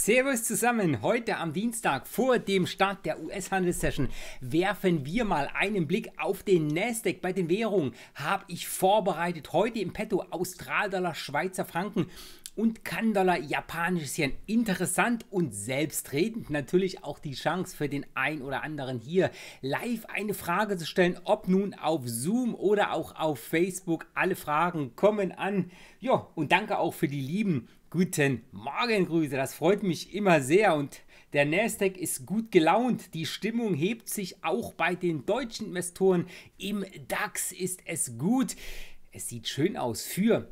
Servus zusammen, heute am Dienstag vor dem Start der US-Handelssession werfen wir mal einen Blick auf den Nasdaq. Bei den Währungen habe ich vorbereitet heute im Petto Australdollar, Schweizer Franken und Kanadischer Dollar, Japanisches Yen. Interessant und selbstredend natürlich auch die Chance für den ein oder anderen hier live eine Frage zu stellen, ob nun auf Zoom oder auch auf Facebook. Alle Fragen kommen an. Ja, und danke auch für die lieben guten Morgengrüße, das freut mich immer sehr und der Nasdaq ist gut gelaunt. Die Stimmung hebt sich auch bei den deutschen Investoren. Im DAX ist es gut. Es sieht schön aus für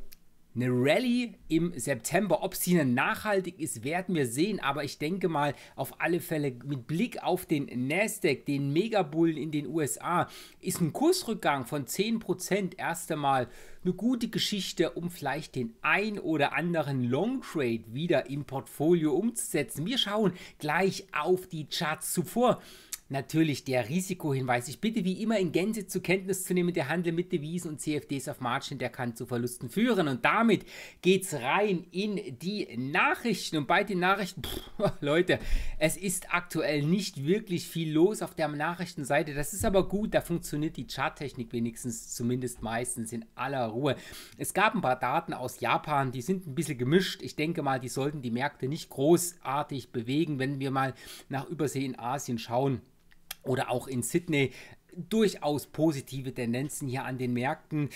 eine Rallye im September. Ob sie nachhaltig ist, werden wir sehen. Aber ich denke mal, auf alle Fälle mit Blick auf den Nasdaq, den Megabullen in den USA, ist ein Kursrückgang von 10% erst einmal eine gute Geschichte, um vielleicht den ein oder anderen Long Trade wieder im Portfolio umzusetzen. Wir schauen gleich auf die Charts zuvor. Natürlich der Risikohinweis. Ich bitte wie immer in Gänze zur Kenntnis zu nehmen, der Handel mit Devisen und CFDs auf Margin, der kann zu Verlusten führen. Und damit geht's rein in die Nachrichten. Und bei den Nachrichten, Leute, es ist aktuell nicht wirklich viel los auf der Nachrichtenseite. Das ist aber gut, da funktioniert die Charttechnik wenigstens, zumindest meistens, in aller Ruhe. Es gab ein paar Daten aus Japan, die sind ein bisschen gemischt. Ich denke mal, die sollten die Märkte nicht großartig bewegen, wenn wir mal nach Übersee in Asien schauen. Oder auch in Sydney durchaus positive Tendenzen hier an den Märkten.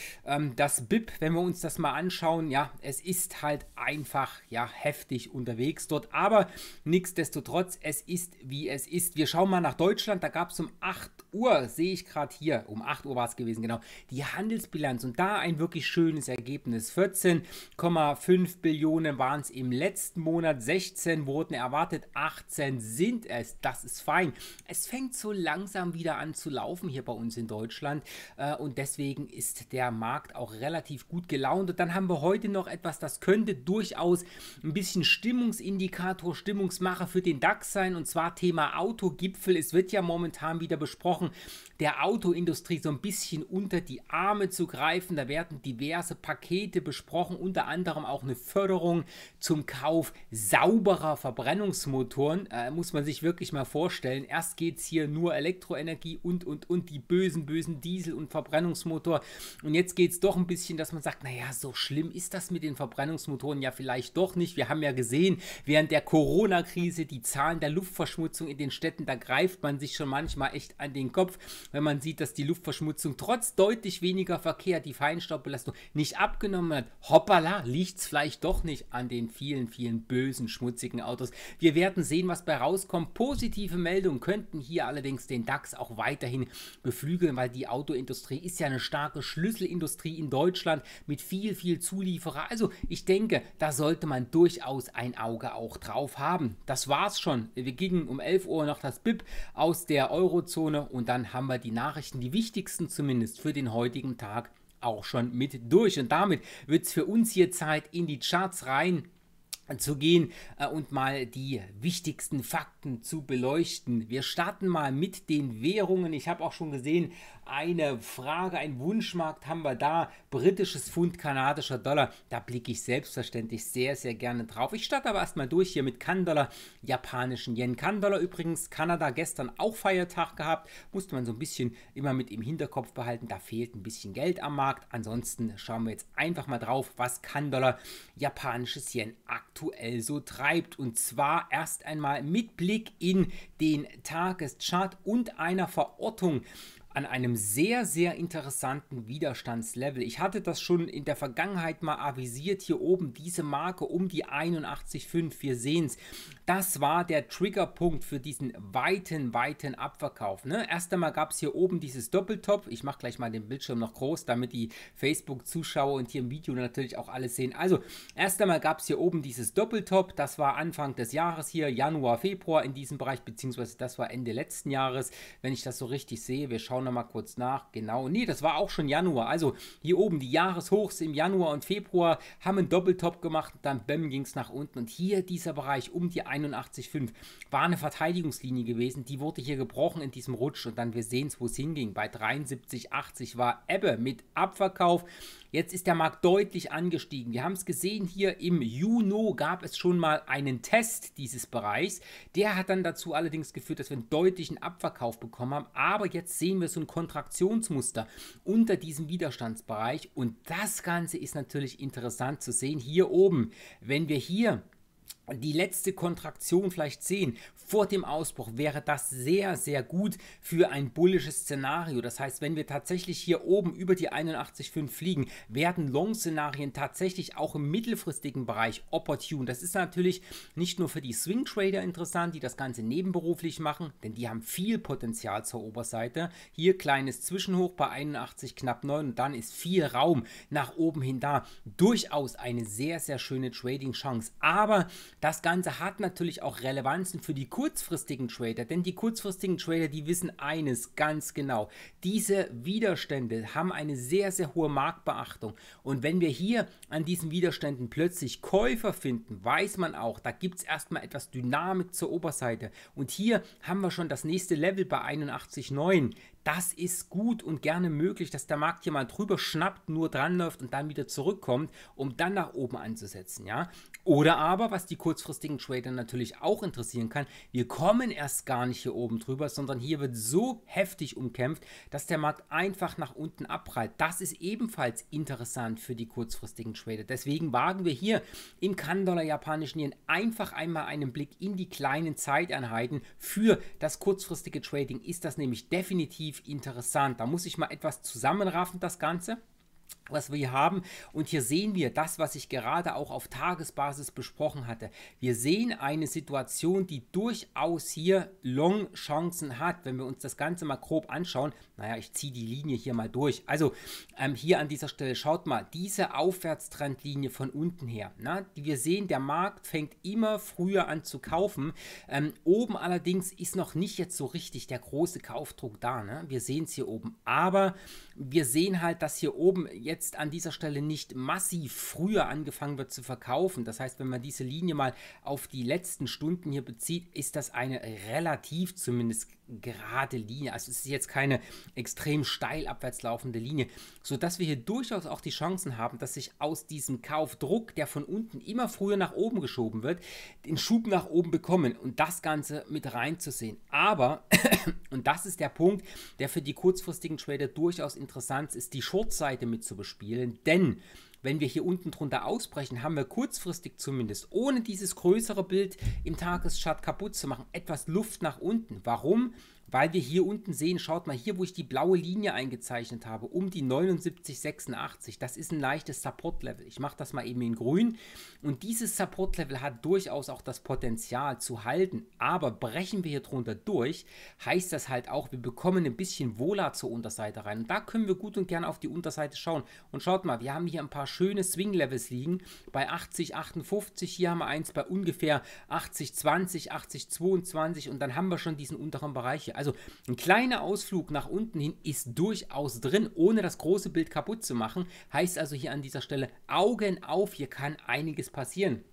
Das BIP, wenn wir uns das mal anschauen, ja, es ist halt einfach ja heftig unterwegs dort, aber nichtsdestotrotz, es ist wie es ist. Wir schauen mal nach Deutschland, da gab es um 8 Uhr, sehe ich gerade hier, um 8 Uhr war es gewesen, genau, die Handelsbilanz und da ein wirklich schönes Ergebnis. 14,5 Billionen waren es im letzten Monat, 16 wurden erwartet, 18 sind es, das ist fein. Es fängt so langsam wieder an zu laufen hier bei uns in Deutschland und deswegen ist der Markt auch relativ gut gelaunt. Und dann haben wir heute noch etwas, das könnte durchaus ein bisschen Stimmungsindikator, Stimmungsmacher für den DAX sein, und zwar Thema Autogipfel. Es wird ja momentan wieder besprochen, der Autoindustrie so ein bisschen unter die Arme zu greifen. Da werden diverse Pakete besprochen, unter anderem auch eine Förderung zum Kauf sauberer Verbrennungsmotoren. Muss man sich wirklich mal vorstellen. Erst geht es hier nur Elektroenergie und die bösen Diesel- und Verbrennungsmotor. Und jetzt geht es doch ein bisschen, dass man sagt, naja, so schlimm ist das mit den Verbrennungsmotoren ja vielleicht doch nicht. Wir haben ja gesehen, während der Corona-Krise, die Zahlen der Luftverschmutzung in den Städten, da greift man sich schon manchmal echt an den Kopf, wenn man sieht, dass die Luftverschmutzung trotz deutlich weniger Verkehr die Feinstaubbelastung nicht abgenommen hat. Hoppala, liegt es vielleicht doch nicht an den vielen, vielen bösen, schmutzigen Autos. Wir werden sehen, was bei rauskommt. Positive Meldungen könnten hier allerdings den DAX auch weiterhin beflügeln, weil die Autoindustrie ist ja eine starke Schlüsselindustrie in Deutschland mit viel, viel Zulieferer. Also ich denke, da sollte man durchaus ein Auge auch drauf haben. Das war's schon. Wir gingen um 11 Uhr noch das BIP aus der Eurozone und dann haben wir die Nachrichten, die wichtigsten zumindest für den heutigen Tag, auch schon mit durch. Und damit wird es für uns hier Zeit, in die Charts rein zu gehen und mal die wichtigsten Fakten zu beleuchten. Wir starten mal mit den Währungen. Ich habe auch schon gesehen, eine Frage, ein Wunschmarkt haben wir da. Britisches Pfund, Kanadischer Dollar. Da blicke ich selbstverständlich sehr, sehr gerne drauf. Ich starte aber erstmal durch hier mit Kan-Dollar, japanischen Yen. Kan-Dollar übrigens, Kanada gestern auch Feiertag gehabt. Musste man so ein bisschen immer mit im Hinterkopf behalten. Da fehlt ein bisschen Geld am Markt. Ansonsten schauen wir jetzt einfach mal drauf, was Kan-Dollar, japanisches Yen aktuell so treibt, und zwar erst einmal mit Blick in den Tageschart und einer Verortung an einem sehr, sehr interessanten Widerstandslevel. Ich hatte das schon in der Vergangenheit mal avisiert, hier oben diese Marke um die 81,5, wir sehen es. Das war der Triggerpunkt für diesen weiten Abverkauf. Ne? Erst einmal gab es hier oben dieses Doppeltop. Ich mache gleich mal den Bildschirm noch groß, damit die Facebook-Zuschauer und hier im Video natürlich auch alles sehen. Also erst einmal gab es hier oben dieses Doppeltop. Das war Anfang des Jahres hier, Januar, Februar in diesem Bereich, beziehungsweise das war Ende letzten Jahres, wenn ich das so richtig sehe. Wir schauen schauen nochmal kurz nach. Genau, nee, das war auch schon Januar. Also hier oben die Jahreshochs im Januar und Februar haben einen Doppeltop gemacht. Dann bäm, ging es nach unten. Und hier dieser Bereich um die 81,5 war eine Verteidigungslinie gewesen. Die wurde hier gebrochen in diesem Rutsch. Und dann wir sehen es, wo es hinging. Bei 73,80 war Ebbe mit Abverkauf. Jetzt ist der Markt deutlich angestiegen. Wir haben es gesehen, hier im Juni gab es schon mal einen Test dieses Bereichs. Der hat dann dazu allerdings geführt, dass wir einen deutlichen Abverkauf bekommen haben. Aber jetzt sehen wir so ein Kontraktionsmuster unter diesem Widerstandsbereich. Und das Ganze ist natürlich interessant zu sehen. Hier oben, wenn wir hier die letzte Kontraktion vielleicht sehen, vor dem Ausbruch, wäre das sehr, sehr gut für ein bullisches Szenario. Das heißt, wenn wir tatsächlich hier oben über die 81,5 fliegen, werden Long-Szenarien tatsächlich auch im mittelfristigen Bereich opportun. Das ist natürlich nicht nur für die Swing-Trader interessant, die das Ganze nebenberuflich machen, denn die haben viel Potenzial zur Oberseite. Hier kleines Zwischenhoch bei 81,9 und dann ist viel Raum nach oben hin da. Durchaus eine sehr, sehr schöne Trading-Chance. Aber das Ganze hat natürlich auch Relevanzen für die kurzfristigen Trader, denn die kurzfristigen Trader, die wissen eines ganz genau. Diese Widerstände haben eine sehr, sehr hohe Marktbeachtung und wenn wir hier an diesen Widerständen plötzlich Käufer finden, weiß man auch, da gibt es erstmal etwas Dynamik zur Oberseite und hier haben wir schon das nächste Level bei 81,9. Das ist gut und gerne möglich, dass der Markt hier mal drüber schnappt, nur dranläuft und dann wieder zurückkommt, um dann nach oben anzusetzen, ja. Oder aber, was die kurzfristigen Trader natürlich auch interessieren kann, wir kommen erst gar nicht hier oben drüber, sondern hier wird so heftig umkämpft, dass der Markt einfach nach unten abprallt. Das ist ebenfalls interessant für die kurzfristigen Trader. Deswegen wagen wir hier im Kanadollar, japanischen Yen einfach einmal einen Blick in die kleinen Zeiteinheiten. Für das kurzfristige Trading ist das nämlich definitiv interessant. Da muss ich mal etwas zusammenraffen, das Ganze, was wir hier haben. Und hier sehen wir das, was ich gerade auch auf Tagesbasis besprochen hatte. Wir sehen eine Situation, die durchaus hier Long-Chancen hat. Wenn wir uns das Ganze mal grob anschauen, naja, ich ziehe die Linie hier mal durch. Also hier an dieser Stelle, schaut mal, diese Aufwärtstrendlinie von unten her. Na, wir sehen, der Markt fängt immer früher an zu kaufen. Oben allerdings ist noch nicht jetzt so richtig der große Kaufdruck da. Ne? Wir sehen es hier oben. Aber wir sehen halt, dass hier oben jetzt an dieser Stelle nicht massiv früher angefangen wird zu verkaufen. Das heißt, wenn man diese Linie mal auf die letzten Stunden hier bezieht, ist das eine relativ zumindest gerade Linie. Also es ist jetzt keine extrem steil abwärts laufende Linie, sodass wir hier durchaus auch die Chancen haben, dass sich aus diesem Kaufdruck, der von unten immer früher nach oben geschoben wird, den Schub nach oben bekommen und das Ganze mit reinzusehen. Aber, und das ist der Punkt, der für die kurzfristigen Trader durchaus interessant ist, die Shortseite mit zu bespielen, denn wenn wir hier unten drunter ausbrechen, haben wir kurzfristig zumindest, ohne dieses größere Bild im Tageschart kaputt zu machen, etwas Luft nach unten. Warum? Weil wir hier unten sehen, schaut mal hier, wo ich die blaue Linie eingezeichnet habe, um die 79,86. Das ist ein leichtes Support-Level. Ich mache das mal eben in grün. Und dieses Support-Level hat durchaus auch das Potenzial zu halten. Aber brechen wir hier drunter durch, heißt das halt auch, wir bekommen ein bisschen Vola zur Unterseite rein. Und da können wir gut und gerne auf die Unterseite schauen. Und schaut mal, wir haben hier ein paar schöne Swing-Levels liegen. Bei 80,58, hier haben wir eins bei ungefähr 80,20, 80,22 und dann haben wir schon diesen unteren Bereich hier. Also ein kleiner Ausflug nach unten hin ist durchaus drin, ohne das große Bild kaputt zu machen. Heißt also hier an dieser Stelle Augen auf, hier kann einiges passieren.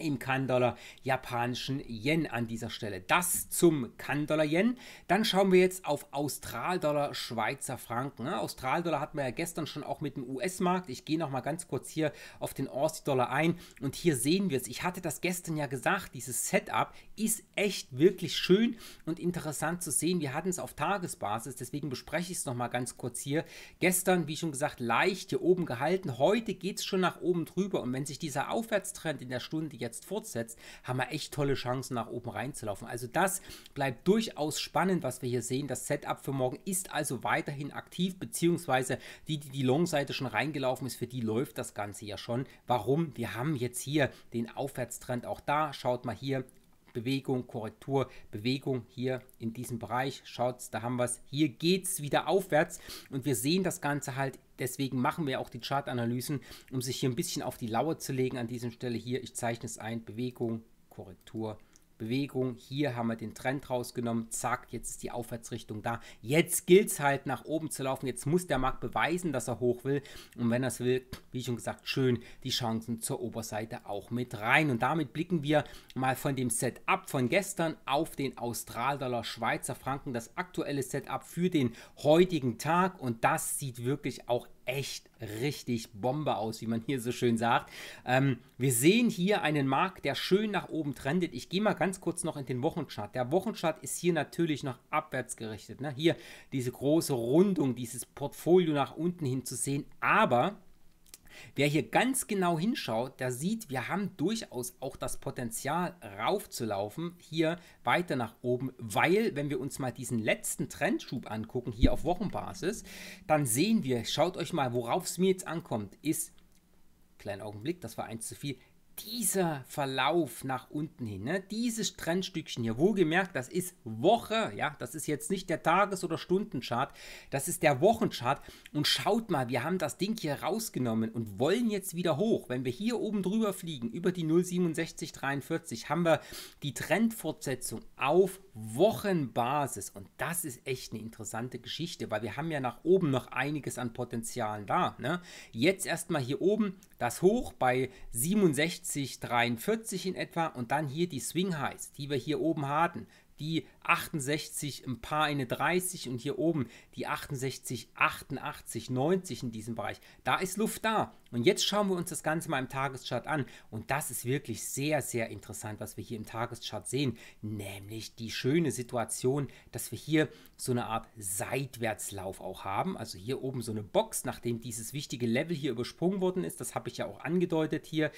Im Kanadollar, japanischen Yen an dieser Stelle. Das zum Kanadollar Yen. Dann schauen wir jetzt auf Australdollar, Schweizer Franken. Ja, Australdollar hatten wir ja gestern schon auch mit dem US-Markt. Ich gehe nochmal ganz kurz hier auf den Aussie-Dollar ein und hier sehen wir es. Ich hatte das gestern ja gesagt, dieses Setup ist echt wirklich schön und interessant zu sehen. Wir hatten es auf Tagesbasis, deswegen bespreche ich es nochmal ganz kurz hier. Gestern, wie schon gesagt, leicht hier oben gehalten. Heute geht es schon nach oben drüber und wenn sich dieser Aufwärtstrend in der Stunde jetzt fortsetzt, haben wir echt tolle Chancen nach oben reinzulaufen. Also das bleibt durchaus spannend, was wir hier sehen. Das Setup für morgen ist also weiterhin aktiv, beziehungsweise die Long-Seite schon reingelaufen ist, für die läuft das Ganze ja schon. Warum? Wir haben jetzt hier den Aufwärtstrend auch da. Schaut mal hier, Bewegung, Korrektur, Bewegung hier in diesem Bereich. Schaut, da haben wir es. Hier geht es wieder aufwärts und wir sehen das Ganze halt. Deswegen machen wir auch die Chartanalysen, um sich hier ein bisschen auf die Lauer zu legen an dieser Stelle hier. Ich zeichne es ein, Bewegung, Korrektur, Bewegung, hier haben wir den Trend rausgenommen, zack, jetzt ist die Aufwärtsrichtung da. Jetzt gilt es halt nach oben zu laufen, jetzt muss der Markt beweisen, dass er hoch will und wenn er es will, wie schon gesagt, schön die Chancen zur Oberseite auch mit rein. Und damit blicken wir mal von dem Setup von gestern auf den Australdollar Schweizer Franken, das aktuelle Setup für den heutigen Tag und das sieht wirklich auch echt richtig Bombe aus, wie man hier so schön sagt. Wir sehen hier einen Markt, der schön nach oben trendet. Ich gehe mal ganz kurz noch in den Wochenchart. Der Wochenchart ist hier natürlich noch abwärts gerichtet. Ne? Hier diese große Rundung, dieses Portfolio nach unten hin zu sehen, aber wer hier ganz genau hinschaut, der sieht, wir haben durchaus auch das Potenzial raufzulaufen, hier weiter nach oben, weil, wenn wir uns mal diesen letzten Trendschub angucken, hier auf Wochenbasis, dann sehen wir, schaut euch mal, worauf es mir jetzt ankommt, ist, kleinen Augenblick, das war eins zu viel, dieser Verlauf nach unten hin, ne? Dieses Trendstückchen hier, wohlgemerkt, das ist Woche, ja, das ist jetzt nicht der Tages- oder Stundenchart, das ist der Wochenchart und schaut mal, wir haben das Ding hier rausgenommen und wollen jetzt wieder hoch. Wenn wir hier oben drüber fliegen, über die 0,6743, haben wir die Trendfortsetzung auf Wochenbasis und das ist echt eine interessante Geschichte, weil wir haben ja nach oben noch einiges an Potenzialen da, ne? Jetzt erstmal hier oben das Hoch bei 67,43 in etwa und dann hier die Swing Highs, die wir hier oben hatten, die 68, ein paar eine 30 und hier oben die 68, 88, 90 in diesem Bereich. Da ist Luft da. Und jetzt schauen wir uns das Ganze mal im Tageschart an. Und das ist wirklich sehr, sehr interessant, was wir hier im Tageschart sehen. Nämlich die schöne Situation, dass wir hier so eine Art Seitwärtslauf auch haben. Also hier oben so eine Box, nachdem dieses wichtige Level hier übersprungen worden ist. Das habe ich ja auch angedeutet hier.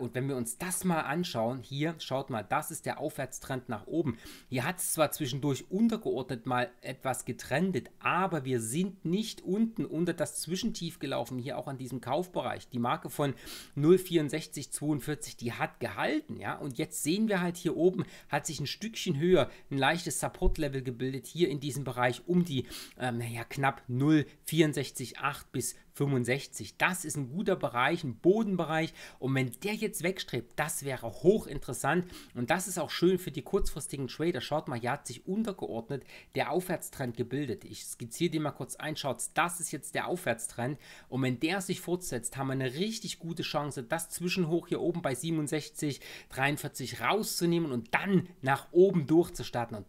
Und wenn wir uns das mal anschauen, hier, schaut mal, das ist der Aufwärtstrend nach oben. Hier hat es zwar zwischendurch untergeordnet mal etwas getrendet, aber wir sind nicht unten unter das Zwischentief gelaufen, hier auch an diesem Kaufbereich. Die Marke von 0,6442, die hat gehalten, ja, und jetzt sehen wir halt hier oben, hat sich ein Stückchen höher ein leichtes Support-Level gebildet, hier in diesem Bereich um die, naja, knapp 0,648 bis 65. Das ist ein guter Bereich, ein Bodenbereich und wenn der jetzt wegstrebt, das wäre hochinteressant und das ist auch schön für die kurzfristigen Trader. Schaut mal, hier hat sich untergeordnet der Aufwärtstrend gebildet. Ich skizziere den mal kurz ein, schaut, das ist jetzt der Aufwärtstrend und wenn der sich fortsetzt, haben wir eine richtig gute Chance, das Zwischenhoch hier oben bei 67,43 rauszunehmen und dann nach oben durchzustarten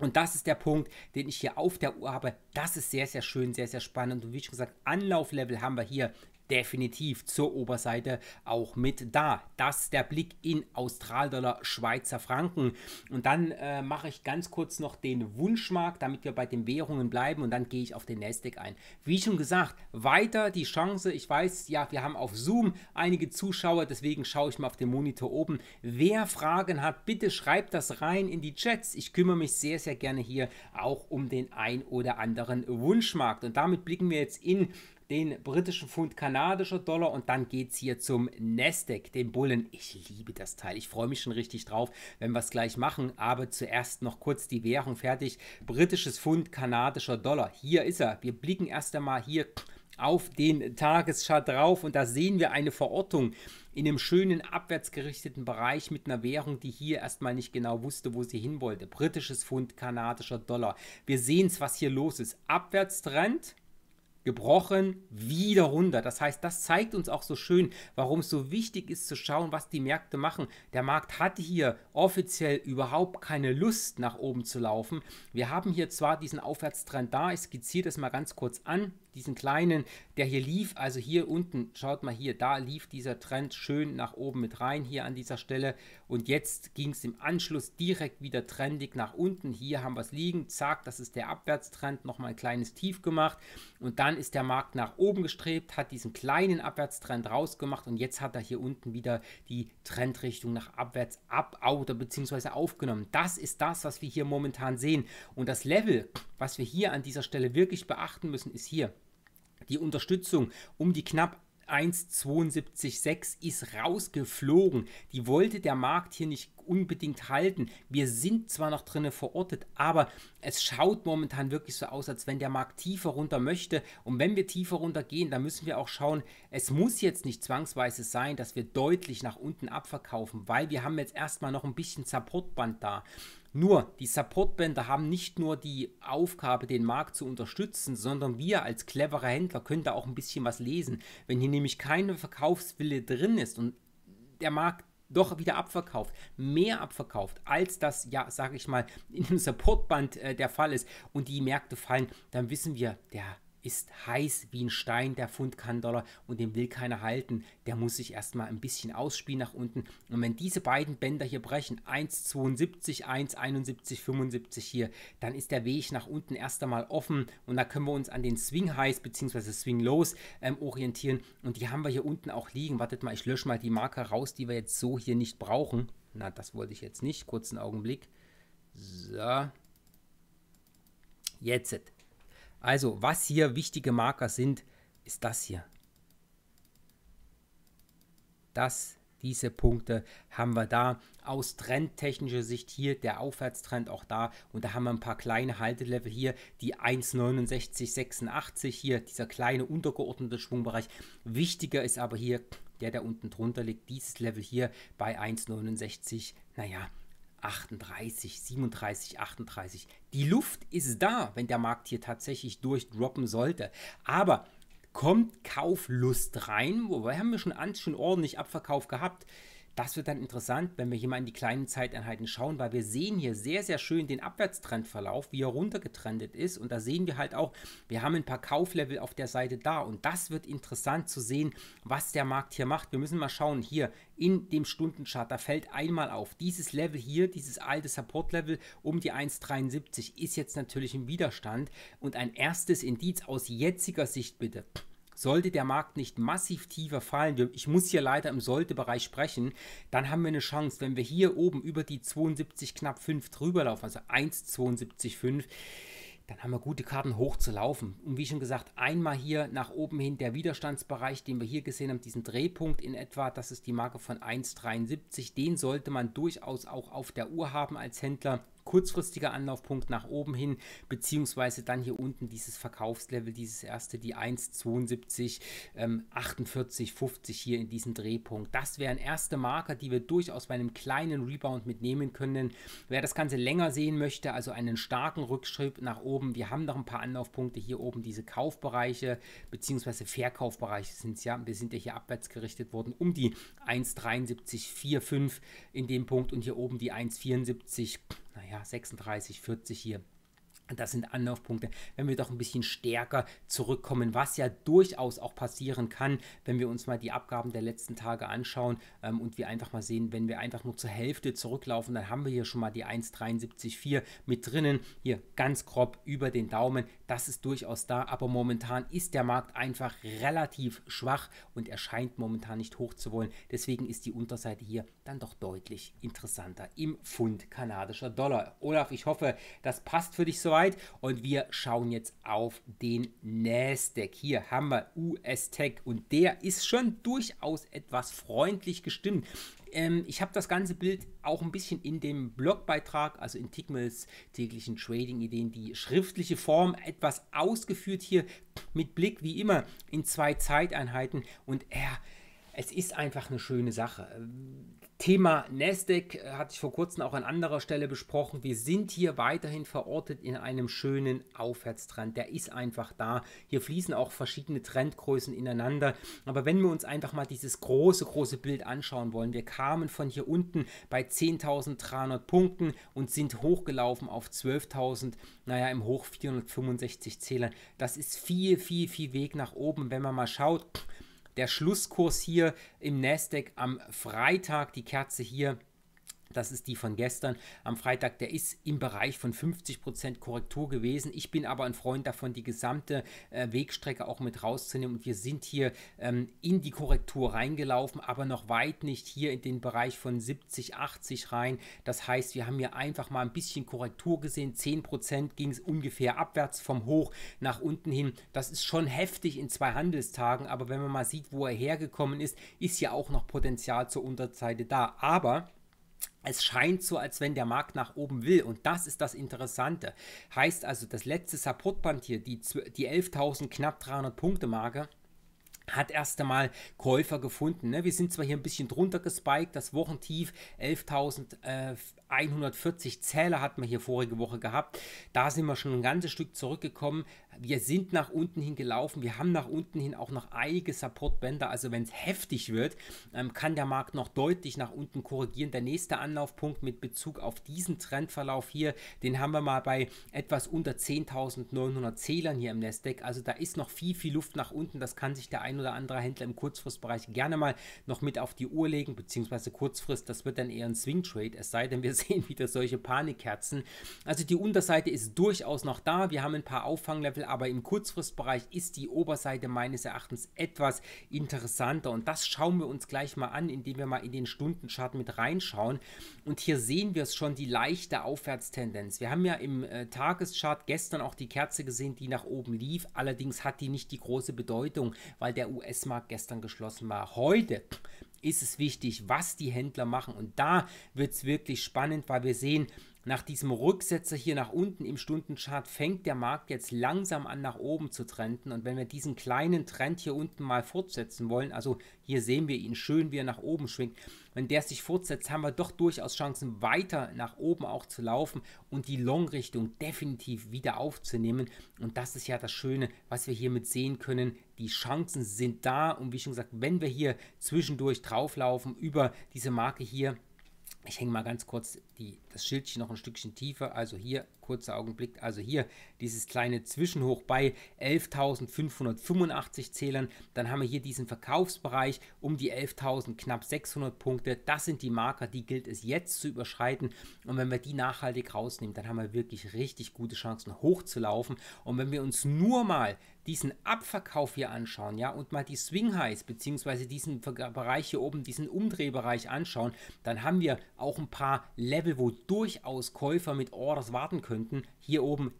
und das ist der Punkt, den ich hier auf der Uhr habe. Das ist sehr, sehr schön, sehr, sehr spannend. Und wie schon gesagt, Anlauflevel haben wir hier definitiv zur Oberseite auch mit da. Das ist der Blick in Australdollar, Schweizer Franken. Und dann mache ich ganz kurz noch den Wunschmarkt, damit wir bei den Währungen bleiben und dann gehe ich auf den Nasdaq ein. Wie schon gesagt, weiter die Chance. Ich weiß, ja, wir haben auf Zoom einige Zuschauer, deswegen schaue ich mal auf den Monitor oben. Wer Fragen hat, bitte schreibt das rein in die Chats. Ich kümmere mich sehr, sehr gerne hier auch um den ein oder anderen Wunschmarkt. Und damit blicken wir jetzt in den britischen Pfund, kanadischer Dollar und dann geht es hier zum Nasdaq, den Bullen. Ich liebe das Teil, ich freue mich schon richtig drauf, wenn wir es gleich machen, aber zuerst noch kurz die Währung fertig. Britisches Pfund, kanadischer Dollar, hier ist er. Wir blicken erst einmal hier auf den Tageschart drauf und da sehen wir eine Verortung in einem schönen abwärtsgerichteten Bereich mit einer Währung, die hier erstmal nicht genau wusste, wo sie hin wollte. Britisches Pfund, kanadischer Dollar. Wir sehen es, was hier los ist. Abwärtstrend gebrochen, wieder runter. Das heißt, das zeigt uns auch so schön, warum es so wichtig ist zu schauen, was die Märkte machen. Der Markt hatte hier offiziell überhaupt keine Lust, nach oben zu laufen. Wir haben hier zwar diesen Aufwärtstrend da, ich skizziere das mal ganz kurz an, diesen kleinen, der hier lief, also hier unten, schaut mal hier, da lief dieser Trend schön nach oben mit rein, hier an dieser Stelle und jetzt ging es im Anschluss direkt wieder trendig nach unten. Hier haben wir es liegen, zack, das ist der Abwärtstrend, nochmal ein kleines Tief gemacht und dann ist der Markt nach oben gestrebt, hat diesen kleinen Abwärtstrend rausgemacht und jetzt hat er hier unten wieder die Trendrichtung nach abwärts bzw. aufgenommen. Das ist das, was wir hier momentan sehen und das Level, was wir hier an dieser Stelle wirklich beachten müssen, ist hier die Unterstützung um die knapp 1,726 ist rausgeflogen. Die wollte der Markt hier nicht unbedingt halten. Wir sind zwar noch drinne verortet, aber es schaut momentan wirklich so aus, als wenn der Markt tiefer runter möchte. Und wenn wir tiefer runter gehen, dann müssen wir auch schauen, es muss jetzt nicht zwangsweise sein, dass wir deutlich nach unten abverkaufen, weil wir haben jetzt erstmal noch ein bisschen Supportband da. Nur, die Supportbänder haben nicht nur die Aufgabe, den Markt zu unterstützen, sondern wir als clevere Händler können da auch ein bisschen was lesen. Wenn hier nämlich keine Verkaufswille drin ist und der Markt doch wieder abverkauft, mehr abverkauft, als das, ja, sage ich mal, in dem Supportband der Fall ist und die Märkte fallen, dann wissen wir, der ist heiß wie ein Stein, der Pfund Kanadollar, und den will keiner halten. Der muss sich erstmal ein bisschen ausspielen nach unten. Und wenn diese beiden Bänder hier brechen, 1,72, 1,71, 75 hier, dann ist der Weg nach unten erst einmal offen und da können wir uns an den Swing Highs bzw. Swing Lows orientieren. Und die haben wir hier unten auch liegen. Wartet mal, ich lösche mal die Marker raus, die wir jetzt so hier nicht brauchen. Na, das wollte ich jetzt nicht. Kurzen Augenblick. So. Jetzt. Also, was hier wichtige Marker sind, ist das hier. Diese Punkte haben wir da. Aus trendtechnischer Sicht hier der Aufwärtstrend auch da. Und da haben wir ein paar kleine Haltelevel hier. Die 1,6986 hier, dieser kleine untergeordnete Schwungbereich. Wichtiger ist aber hier der unten drunter liegt. Dieses Level hier bei 1,69, naja, 38, 37, 38. Die Luft ist da, wenn der Markt hier tatsächlich durchdroppen sollte. Aber kommt Kauflust rein? Wobei haben wir schon ordentlich Abverkauf gehabt. Das wird dann interessant, wenn wir hier mal in die kleinen Zeiteinheiten schauen, weil wir sehen hier sehr, sehr schön den Abwärtstrendverlauf, wie er runtergetrendet ist. Und da sehen wir halt auch, wir haben ein paar Kauflevel auf der Seite da. Und das wird interessant zu sehen, was der Markt hier macht. Wir müssen mal schauen, hier in dem Stundenchart, da fällt einmal auf, dieses Level hier, dieses alte Support-Level um die 1,73 ist jetzt natürlich ein Widerstand. Und ein erstes Indiz aus jetziger Sicht bitte. Sollte der Markt nicht massiv tiefer fallen, ich muss hier leider im Sollte-Bereich sprechen, dann haben wir eine Chance, wenn wir hier oben über die 72 knapp 5 drüber laufen, also 1,72,5, dann haben wir gute Karten hoch zu laufen. Und wie schon gesagt, einmal hier nach oben hin der Widerstandsbereich, den wir hier gesehen haben, diesen Drehpunkt in etwa, das ist die Marke von 1,73, den sollte man durchaus auch auf der Uhr haben als Händler. Kurzfristiger Anlaufpunkt nach oben hin, beziehungsweise dann hier unten dieses Verkaufslevel, dieses erste, die 1,72, 48, 50 hier in diesen Drehpunkt. Das wären erste Marker, die wir durchaus bei einem kleinen Rebound mitnehmen können. Wer das Ganze länger sehen möchte, also einen starken Rückschritt nach oben, wir haben noch ein paar Anlaufpunkte hier oben, diese Kaufbereiche, beziehungsweise Verkaufbereiche sind es ja, wir sind ja hier abwärts gerichtet worden, um die 1,73, 4,5 in dem Punkt und hier oben die 1,74, naja, 36, 40 hier. Das sind Anlaufpunkte, wenn wir doch ein bisschen stärker zurückkommen, was ja durchaus auch passieren kann, wenn wir uns mal die Abgaben der letzten Tage anschauen und wir einfach mal sehen, wenn wir einfach nur zur Hälfte zurücklaufen, dann haben wir hier schon mal die 1,73,4 mit drinnen, hier ganz grob über den Daumen, das ist durchaus da, aber momentan ist der Markt einfach relativ schwach und er scheint momentan nicht hoch zu wollen, deswegen ist die Unterseite hier dann doch deutlich interessanter im Pfund kanadischer Dollar. Olaf, ich hoffe, das passt für dich soweit. Und wir schauen jetzt auf den Nasdaq. Hier haben wir US-Tech und der ist schon durchaus etwas freundlich gestimmt. Ich habe das ganze Bild auch ein bisschen in dem Blogbeitrag, also in Tickmills täglichen Trading-Ideen, die schriftliche Form etwas ausgeführt hier mit Blick wie immer in 2 Zeiteinheiten und es ist einfach eine schöne Sache. Thema Nasdaq hatte ich vor kurzem auch an anderer Stelle besprochen. Wir sind hier weiterhin verortet in einem schönen Aufwärtstrend. Der ist einfach da. Hier fließen auch verschiedene Trendgrößen ineinander. Aber wenn wir uns einfach mal dieses große, große Bild anschauen wollen, wir kamen von hier unten bei 10.300 Punkten und sind hochgelaufen auf 12.000, naja, im Hoch 465 Zählern. Das ist viel, viel, viel Weg nach oben, wenn man mal schaut. Der Schlusskurs hier im Nasdaq am Freitag, die Kerze hier, Das ist die von gestern am Freitag, der ist im Bereich von 50% Korrektur gewesen. Ich bin aber ein Freund davon, die gesamte Wegstrecke auch mit rauszunehmen, und wir sind hier in die Korrektur reingelaufen, aber noch weit nicht hier in den Bereich von 70, 80 rein. Das heißt, wir haben hier einfach mal ein bisschen Korrektur gesehen, 10% ging es ungefähr abwärts vom Hoch nach unten hin. Das ist schon heftig in zwei Handelstagen, aber wenn man mal sieht, wo er hergekommen ist, ist ja auch noch Potenzial zur Unterseite da. Aber es scheint so, als wenn der Markt nach oben will, und das ist das Interessante. Heißt also, das letzte Supportband hier, die 11.000 knapp 300 Punkte Marke, hat erst einmal Käufer gefunden. Wir sind zwar hier ein bisschen drunter gespiked, das Wochentief 11.140 Zähler hatten wir hier vorige Woche gehabt. Da sind wir schon ein ganzes Stück zurückgekommen. Wir sind nach unten hin gelaufen. Wir haben nach unten hin auch noch einige Supportbänder. Also wenn es heftig wird, kann der Markt noch deutlich nach unten korrigieren. Der nächste Anlaufpunkt mit Bezug auf diesen Trendverlauf hier, den haben wir mal bei etwas unter 10.900 Zählern hier im Nasdaq. Also da ist noch viel, viel Luft nach unten. Das kann sich der ein oder andere Händler im Kurzfristbereich gerne mal noch mit auf die Uhr legen, beziehungsweise Kurzfrist, das wird dann eher ein Swing-Trade, es sei denn, wir sehen wieder solche Panikkerzen. Also die Unterseite ist durchaus noch da, wir haben ein paar Auffanglevel, aber im Kurzfristbereich ist die Oberseite meines Erachtens etwas interessanter, und das schauen wir uns gleich mal an, indem wir mal in den Stundenchart mit reinschauen, und hier sehen wir es schon, die leichte Aufwärtstendenz. Wir haben ja im Tageschart gestern auch die Kerze gesehen, die nach oben lief, allerdings hat die nicht die große Bedeutung, weil der US-Markt gestern geschlossen war. Heute ist es wichtig, was die Händler machen, und da wird es wirklich spannend, weil wir sehen, nach diesem Rücksetzer hier nach unten im Stundenchart fängt der Markt jetzt langsam an nach oben zu trenden, und wenn wir diesen kleinen Trend hier unten mal fortsetzen wollen, also hier sehen wir ihn schön, wie er nach oben schwingt, wenn der sich fortsetzt, haben wir doch durchaus Chancen, weiter nach oben auch zu laufen und die Long-Richtung definitiv wieder aufzunehmen, und das ist ja das Schöne, was wir hiermit sehen können. Die Chancen sind da, und wie schon gesagt, wenn wir hier zwischendurch drauflaufen über diese Marke hier, ich hänge mal ganz kurz das Schildchen noch ein Stückchen tiefer, also hier, kurzer Augenblick, also hier dieses kleine Zwischenhoch bei 11.585 Zählern, dann haben wir hier diesen Verkaufsbereich um die 11.000 knapp 600 Punkte, das sind die Marker, die gilt es jetzt zu überschreiten, und wenn wir die nachhaltig rausnehmen, dann haben wir wirklich richtig gute Chancen hochzulaufen, und wenn wir uns nur mal diesen Abverkauf hier anschauen, ja, und mal die Swing Highs, beziehungsweise diesen Bereich hier oben, diesen Umdrehbereich anschauen, dann haben wir auch ein paar Level, wo durchaus Käufer mit Orders warten könnten. Hier oben,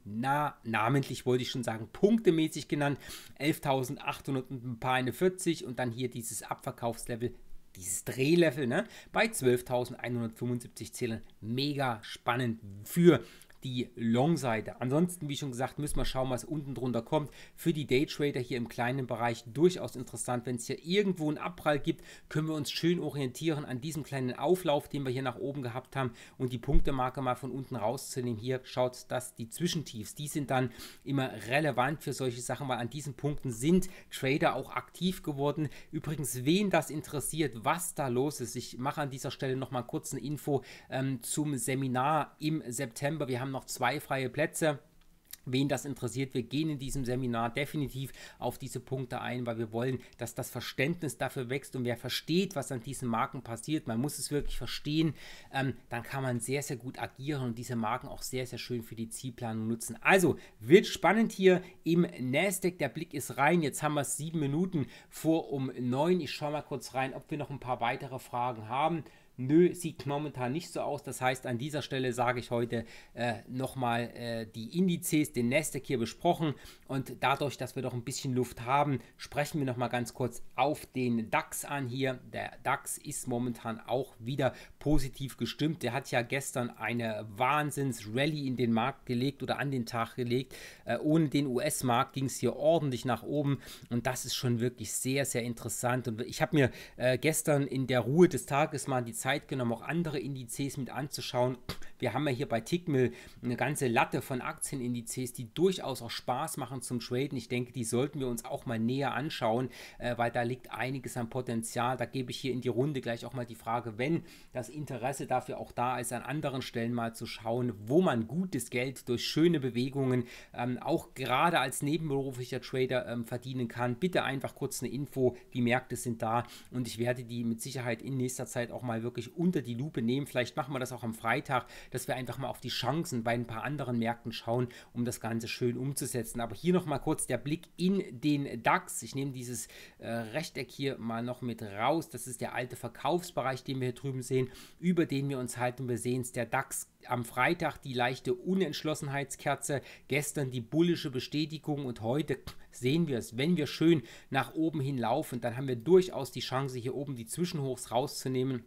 namentlich wollte ich schon sagen, punktemäßig genannt, 11.800 und ein paar 41, und dann hier dieses Abverkaufslevel, dieses Drehlevel, bei 12.175 Zählern. Mega spannend für die Long-Seite. Ansonsten, wie schon gesagt, müssen wir schauen, was unten drunter kommt. Für die Daytrader hier im kleinen Bereich durchaus interessant. Wenn es hier irgendwo einen Abprall gibt, können wir uns schön orientieren an diesem kleinen Auflauf, den wir hier nach oben gehabt haben, und die Punktemarke mal von unten rauszunehmen. Hier schaut, dass die Zwischentiefs, die sind dann immer relevant für solche Sachen, weil an diesen Punkten sind Trader auch aktiv geworden. Übrigens, wen das interessiert, was da los ist, ich mache an dieser Stelle nochmal kurz eine Info zum Seminar im September. Wir haben noch 2 freie Plätze. Wen das interessiert, wir gehen in diesem Seminar definitiv auf diese Punkte ein, weil wir wollen, dass das Verständnis dafür wächst, und wer versteht, was an diesen Marken passiert, man muss es wirklich verstehen, dann kann man sehr, sehr gut agieren und diese Marken auch sehr, sehr schön für die Zielplanung nutzen. Also, wird spannend hier im Nasdaq, der Blick ist rein, jetzt haben wir es 7 Minuten vor um 9, ich schaue mal kurz rein, ob wir noch ein paar weitere Fragen haben. Nö, sieht momentan nicht so aus. Das heißt, an dieser Stelle sage ich heute nochmal die Indizes, den Nasdaq hier besprochen. Und dadurch, dass wir doch ein bisschen Luft haben, sprechen wir nochmal ganz kurz auf den DAX an hier. Der DAX ist momentan auch wieder positiv gestimmt. Der hat ja gestern eine Wahnsinns-Rallye in den Markt gelegt oder an den Tag gelegt. Ohne den US-Markt ging es hier ordentlich nach oben. Und das ist schon wirklich sehr, sehr interessant. Und ich habe mir gestern in der Ruhe des Tages mal die Zeit genommen, auch andere Indizes mit anzuschauen. Wir haben ja hier bei Tickmill eine ganze Latte von Aktienindizes, die durchaus auch Spaß machen zum Traden. Ich denke, die sollten wir uns auch mal näher anschauen, weil da liegt einiges an Potenzial. Da gebe ich hier in die Runde gleich auch mal die Frage, wenn das Interesse dafür auch da ist, an anderen Stellen mal zu schauen, wo man gutes Geld durch schöne Bewegungen auch gerade als nebenberuflicher Trader verdienen kann. Bitte einfach kurz eine Info, die Märkte sind da und ich werde die mit Sicherheit in nächster Zeit auch mal wirklich unter die Lupe nehmen. Vielleicht machen wir das auch am Freitag, dass wir einfach mal auf die Chancen bei ein paar anderen Märkten schauen, um das Ganze schön umzusetzen. Aber hier nochmal kurz der Blick in den DAX. Ich nehme dieses Rechteck hier mal noch mit raus. Das ist der alte Verkaufsbereich, den wir hier drüben sehen, über den wir uns halten. Wir sehen es, der DAX am Freitag die leichte Unentschlossenheitskerze, gestern die bullische Bestätigung und heute sehen wir es, wenn wir schön nach oben hin laufen, dann haben wir durchaus die Chance, hier oben die Zwischenhochs rauszunehmen.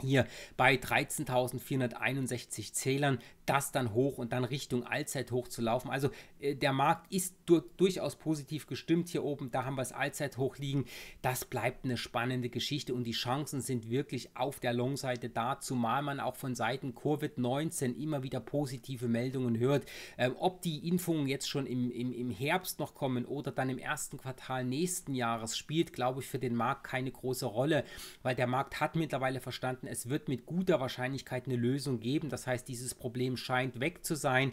Hier bei 13.461 Zählern, das dann hoch und dann Richtung Allzeithoch zu laufen. Also der Markt ist durchaus positiv gestimmt hier oben, da haben wir das Allzeithoch liegen. Das bleibt eine spannende Geschichte und die Chancen sind wirklich auf der Long-Seite da, zumal man auch von Seiten Covid-19 immer wieder positive Meldungen hört. Ob die Impfungen jetzt schon im Herbst noch kommen oder dann im ersten Quartal nächsten Jahres, spielt, glaube ich, für den Markt keine große Rolle, weil der Markt hat mittlerweile verstanden, es wird mit guter Wahrscheinlichkeit eine Lösung geben. Das heißt, dieses Problem scheint weg zu sein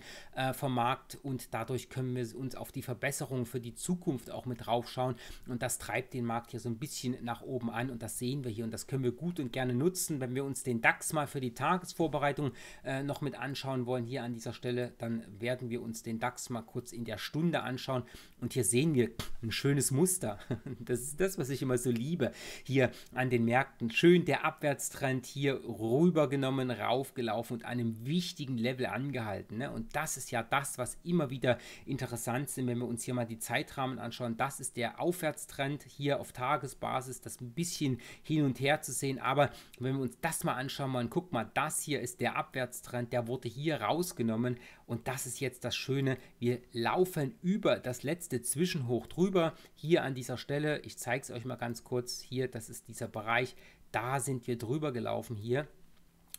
vom Markt und dadurch können wir uns auf die Verbesserung für die Zukunft auch mit draufschauen und das treibt den Markt hier so ein bisschen nach oben an und das sehen wir hier und das können wir gut und gerne nutzen. Wenn wir uns den DAX mal für die Tagesvorbereitung noch mit anschauen wollen, hier an dieser Stelle, dann werden wir uns den DAX mal kurz in der Stunde anschauen und hier sehen wir ein schönes Muster. Das ist das, was ich immer so liebe hier an den Märkten. Schön der Abwärtstrend hier rübergenommen, raufgelaufen und an einem wichtigen Level angehalten, ne? Und das ist ja das, was immer wieder interessant sind, wenn wir uns hier mal die Zeitrahmen anschauen. Das ist der Aufwärtstrend hier auf Tagesbasis, das ein bisschen hin und her zu sehen, aber wenn wir uns das mal anschauen, man guckt mal, das hier ist der Abwärtstrend, der wurde hier rausgenommen und das ist jetzt das Schöne, wir laufen über das letzte Zwischenhoch drüber, hier an dieser Stelle, ich zeige es euch mal ganz kurz, hier, das ist dieser Bereich, da sind wir drüber gelaufen hier.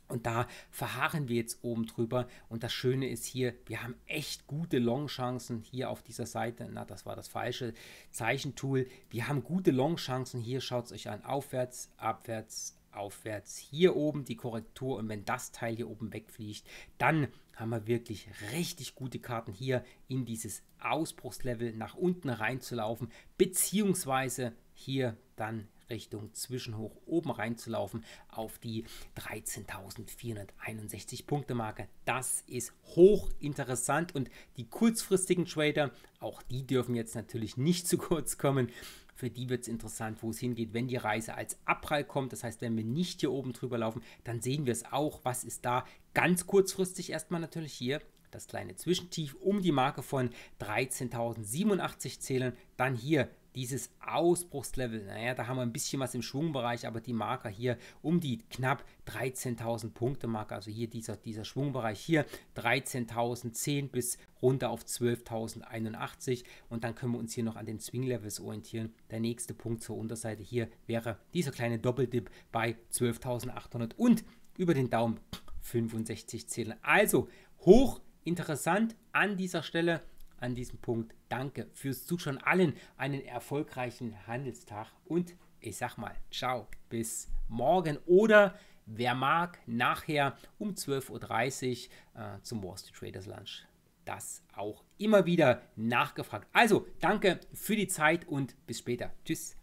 Und da verharren wir jetzt oben drüber und das Schöne ist hier, wir haben echt gute Long-Chancen hier auf dieser Seite, na das war das falsche Zeichentool, wir haben gute Long-Chancen hier, schaut es euch an, aufwärts, abwärts, aufwärts, hier oben die Korrektur und wenn das Teil hier oben wegfliegt, dann haben wir wirklich richtig gute Karten hier in dieses Ausbruchslevel nach unten reinzulaufen, beziehungsweise hier dann Richtung Zwischenhoch oben reinzulaufen auf die 13.461 Punkte Marke. Das ist hochinteressant und die kurzfristigen Trader, auch die dürfen jetzt natürlich nicht zu kurz kommen. Für die wird es interessant, wo es hingeht, wenn die Reise als Abprall kommt. Das heißt, wenn wir nicht hier oben drüber laufen, dann sehen wir es auch. Was ist da? Ganz kurzfristig erstmal natürlich hier das kleine Zwischentief um die Marke von 13.087 Zählern. Dann hier dieses Ausbruchslevel, naja, da haben wir ein bisschen was im Schwungbereich, aber die Marker hier um die knapp 13.000 Punkte Marke, also hier dieser Schwungbereich hier, 13.010 bis runter auf 12.081 und dann können wir uns hier noch an den Swing-Levels orientieren. Der nächste Punkt zur Unterseite hier wäre dieser kleine Doppeldip bei 12.800 und über den Daumen 65 Zählen. Also hochinteressant an dieser Stelle. An diesem Punkt danke fürs Zuschauen, allen einen erfolgreichen Handelstag und ich sag mal, ciao, bis morgen oder wer mag, nachher um 12.30 Uhr zum Wall Street Traders Lunch. Das auch immer wieder nachgefragt. Also danke für die Zeit und bis später. Tschüss.